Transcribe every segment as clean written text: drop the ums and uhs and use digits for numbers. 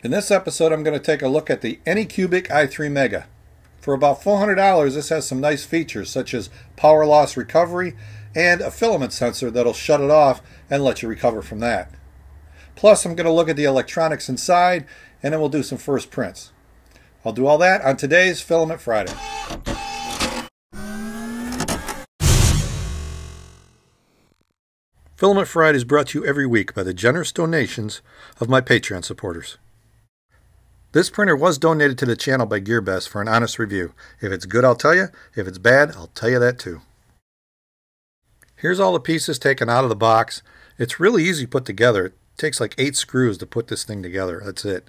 In this episode, I'm going to take a look at the Anycubic I3 Mega. For about $400, this has some nice features such as power loss recovery and a filament sensor that'll shut it off and let you recover from that. Plus, I'm going to look at the electronics inside, and then we'll do some first prints. I'll do all that on today's Filament Friday. Filament Friday is brought to you every week by the generous donations of my Patreon supporters. This printer was donated to the channel by Gearbest for an honest review. If it's good, I'll tell you. If it's bad, I'll tell you that too. Here's all the pieces taken out of the box. It's really easy to put together. It takes like 8 screws to put this thing together. That's it.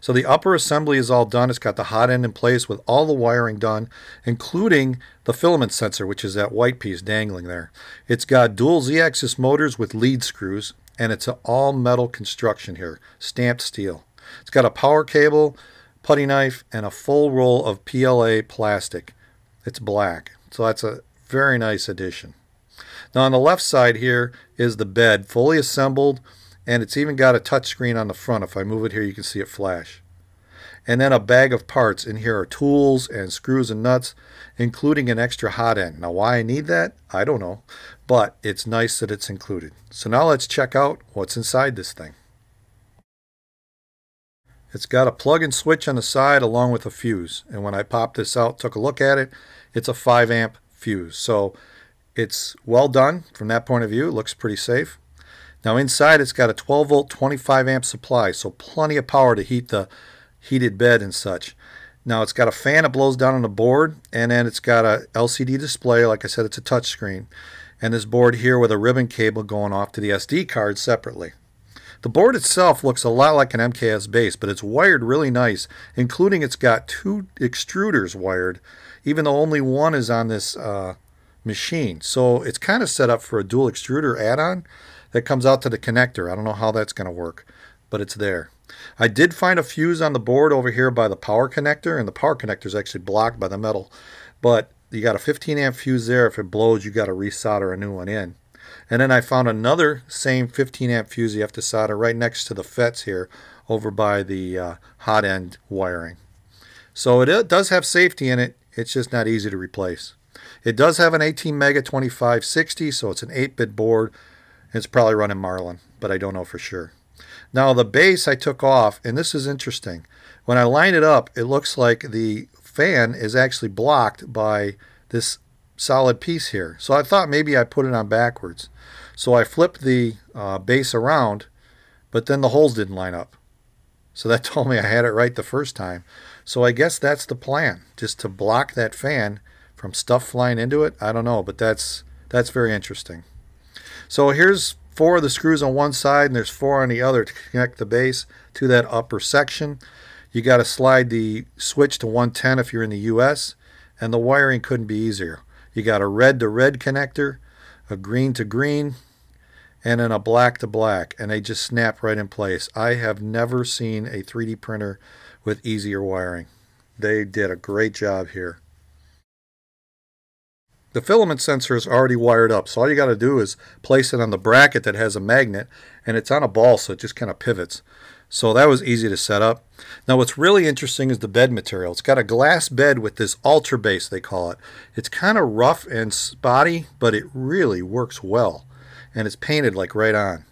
So the upper assembly is all done. It's got the hot end in place with all the wiring done, including the filament sensor, which is that white piece dangling there. It's got dual Z-axis motors with lead screws, and it's an all-metal construction here, stamped steel. It's got a power cable, putty knife, and a full roll of PLA plastic. It's black, so that's a very nice addition. Now on the left side here is the bed, fully assembled, and it's even got a touchscreen on the front. If I move it here, you can see it flash. And then a bag of parts. In here are tools and screws and nuts, including an extra hot end. Now why I need that, I don't know, but it's nice that it's included. So now let's check out what's inside this thing. It's got a plug and switch on the side along with a fuse. And when I popped this out, took a look at it, it's a 5-amp fuse. So it's well done from that point of view. It looks pretty safe. Now inside it's got a 12-volt, 25-amp supply, so plenty of power to heat the heated bed and such. Now it's got a fan that blows down on the board, and then it's got a LCD display. Like I said, it's a touch screen. And this board here with a ribbon cable going off to the SD card separately. The board itself looks a lot like an MKS base, but it's wired really nice, including it's got 2 extruders wired, even though only one is on this machine. So it's kind of set up for a dual extruder add-on that comes out to the connector. I don't know how that's going to work, but it's there. I did find a fuse on the board over here by the power connector, and the power connector is actually blocked by the metal. But you got a 15-amp fuse there. If it blows, you got to resolder a new one in. And then I found another same 15-amp fuse you have to solder right next to the FETs here over by the hot end wiring. So it does have safety in it. It's just not easy to replace. It does have an ATmega 2560, so it's an 8-bit board. It's probably running Marlin, but I don't know for sure. Now the base I took off, and this is interesting. When I line it up, it looks like the fan is actually blocked by this solid piece here. So I thought maybe I put it on backwards. So I flipped the base around, but then the holes didn't line up. So that told me I had it right the first time. So I guess that's the plan, just to block that fan from stuff flying into it. I don't know, but that's very interesting. So here's 4 of the screws on one side, and there's 4 on the other to connect the base to that upper section. You got to slide the switch to 110 if you're in the US, and the wiring couldn't be easier. You got a red to red connector, a green to green, and then a black to black, and they just snap right in place. I have never seen a 3D printer with easier wiring. They did a great job here. The filament sensor is already wired up, so all you got to do is place it on the bracket that has a magnet, and it's on a ball, so it just kind of pivots. So that was easy to set up. Now what's really interesting is the bed material. It's got a glass bed with this ultra base, they call it. It's kind of rough and spotty, but it really works well, and it's painted like right on.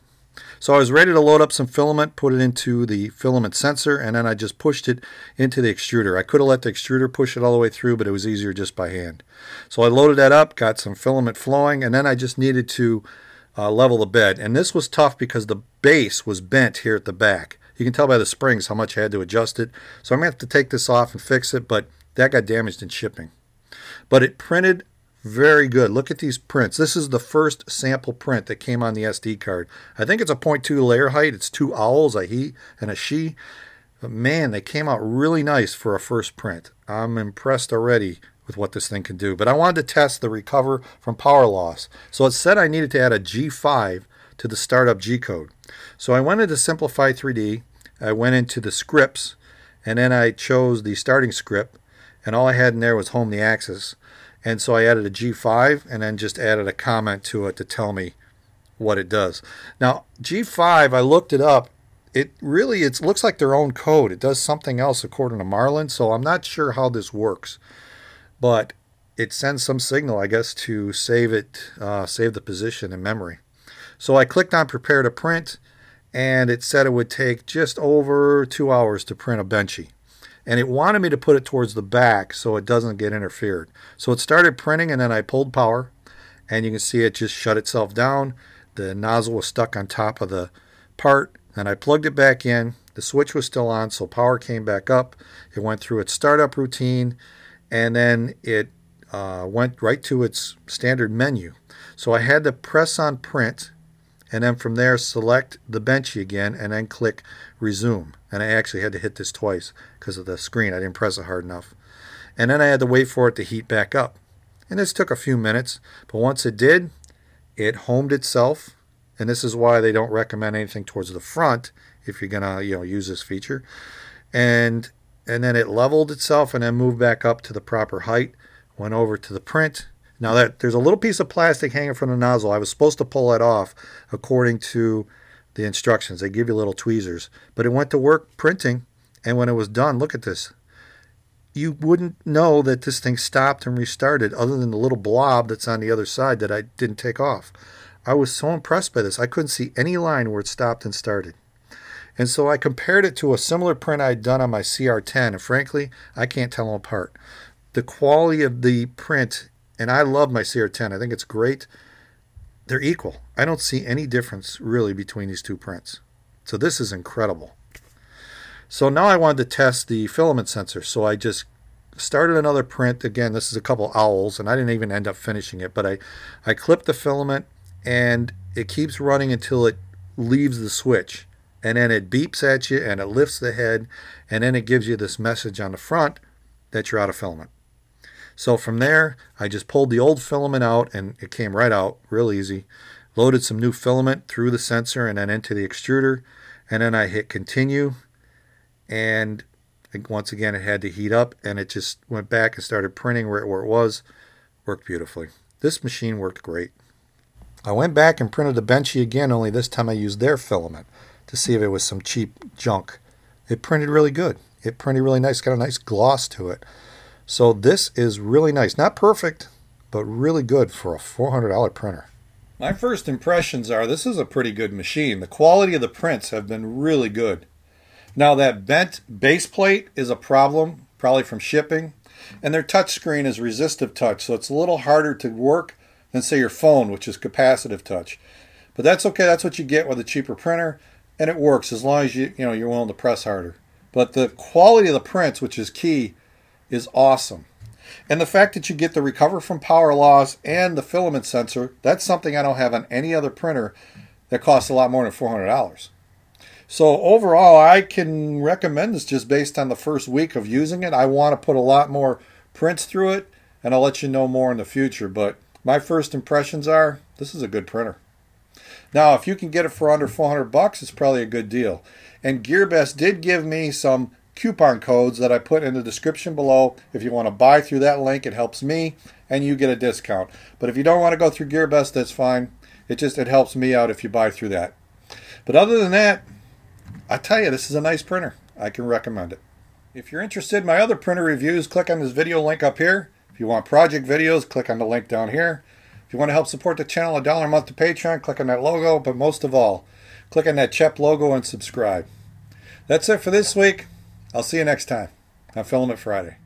So I was ready to load up some filament, put it into the filament sensor, and then I just pushed it into the extruder. I could have let the extruder push it all the way through, but it was easier just by hand. So I loaded that up, got some filament flowing, and then I just needed to level the bed. And this was tough because the base was bent here at the back. You can tell by the springs how much I had to adjust it. So I'm going to have to take this off and fix it, but that got damaged in shipping. But it printed very good. Look at these prints. This is the first sample print that came on the SD card. I think it's a 0.2 layer height. It's 2 owls, a he and a she. But man, they came out really nice for a first print. I'm impressed already with what this thing can do. But I wanted to test the recover from power loss. So it said I needed to add a G5 to the startup G code. So I went into Simplify 3D. I went into the scripts, and then I chose the starting script, and all I had in there was home the axis. And so I added a G5 and then just added a comment to it to tell me what it does. Now G5, I looked it up. it really, it looks like their own code. It does something else according to Marlin, so I'm not sure how this works. But it sends some signal, I guess, to save it, save the position in memory. So I clicked on Prepare to Print, and it said it would take just over 2 hours to print a Benchy. And it wanted me to put it towards the back so it doesn't get interfered. So it started printing, and then I pulled power, and you can see it just shut itself down. The nozzle was stuck on top of the part, and I plugged it back in. The switch was still on, so power came back up. It went through its startup routine, and then it went right to its standard menu. So I had to press on print, and then from there select the Benchy again, and then click resume. And I actually had to hit this twice because of the screen. I didn't press it hard enough. And then I had to wait for it to heat back up. And this took a few minutes, but once it did, it homed itself. And this is why they don't recommend anything towards the front if you're gonna, you know, use this feature. And then it leveled itself and then moved back up to the proper height, went over to the print. Now that there's a little piece of plastic hanging from the nozzle. I was supposed to pull that off according to the instructions. They give you little tweezers. But it went to work printing, and when it was done, look at this. You wouldn't know that this thing stopped and restarted other than the little blob that's on the other side that I didn't take off. I was so impressed by this. I couldn't see any line where it stopped and started. And so I compared it to a similar print I'd done on my CR-10, and frankly, I can't tell them apart. The quality of the print, and I love my CR-10, I think it's great. They're equal. I don't see any difference really between these two prints. So this is incredible. So now I wanted to test the filament sensor. So I just started another print. Again, this is a couple owls, and I didn't even end up finishing it, but I clipped the filament, and it keeps running until it leaves the switch. And then it beeps at you, and it lifts the head, and then it gives you this message on the front that you're out of filament. So from there, I just pulled the old filament out, and it came right out, real easy. Loaded some new filament through the sensor and then into the extruder, and then I hit continue. And once again, it had to heat up, and it just went back and started printing where it was. Worked beautifully. This machine worked great. I went back and printed the Benchy again, only this time I used their filament to see if it was some cheap junk. It printed really good. It printed really nice. Got a nice gloss to it. So this is really nice. Not perfect, but really good for a $400 printer. My first impressions are this is a pretty good machine. The quality of the prints have been really good. Now that bent base plate is a problem, probably from shipping, and their touch screen is resistive touch, so it's a little harder to work than say your phone, which is capacitive touch. But that's okay, that's what you get with a cheaper printer, and it works as long as you're willing to press harder. But the quality of the prints, which is key, is awesome. And the fact that you get the recover from power loss and the filament sensor, that's something I don't have on any other printer that costs a lot more than $400. So overall, I can recommend this just based on the first week of using it. I want to put a lot more prints through it, and I'll let you know more in the future. But my first impressions are this is a good printer. Now, if you can get it for under $400, it's probably a good deal. And Gearbest did give me some coupon codes that I put in the description below. If you want to buy through that link, it helps me, and you get a discount. But if you don't want to go through Gearbest, that's fine. It helps me out if you buy through that. But other than that, I tell you, this is a nice printer. I can recommend it. If you're interested in my other printer reviews, click on this video link up here. If you want project videos, click on the link down here. If you want to help support the channel $1 a month to Patreon, click on that logo. But most of all, click on that CHEP logo and subscribe. That's it for this week. I'll see you next time on Filament Friday.